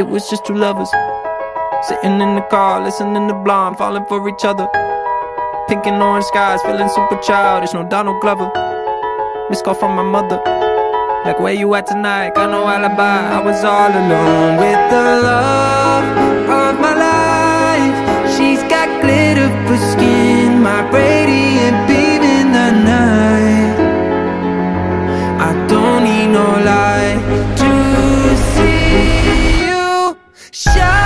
It was just two lovers sitting in the car, listening to Blonde, falling for each other. Pink and orange skies, feeling super childish. No Donald Glover. Missed call from my mother, like, where you at tonight? Got no alibi. I was all alone with the love of my life. She's got glitter for skin, my radiant beam in the night. I don't need no light to see you shine.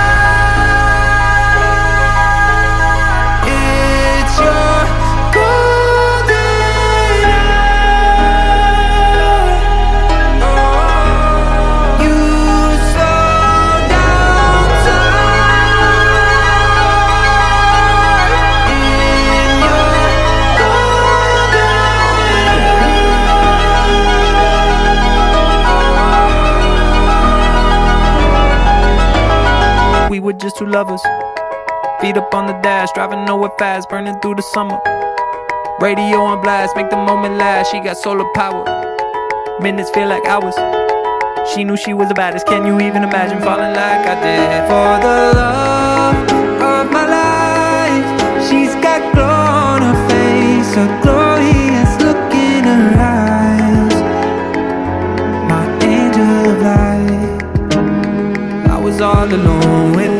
We were just two lovers, feet up on the dash, driving nowhere fast, burning through the summer. Radio on blast, make the moment last. She got solar power, minutes feel like hours. She knew she was the baddest. Can you even imagine falling like I did? For the love of my life, she's got glow on her face, a glorious look in her eyes, my angel of light. I was all alone with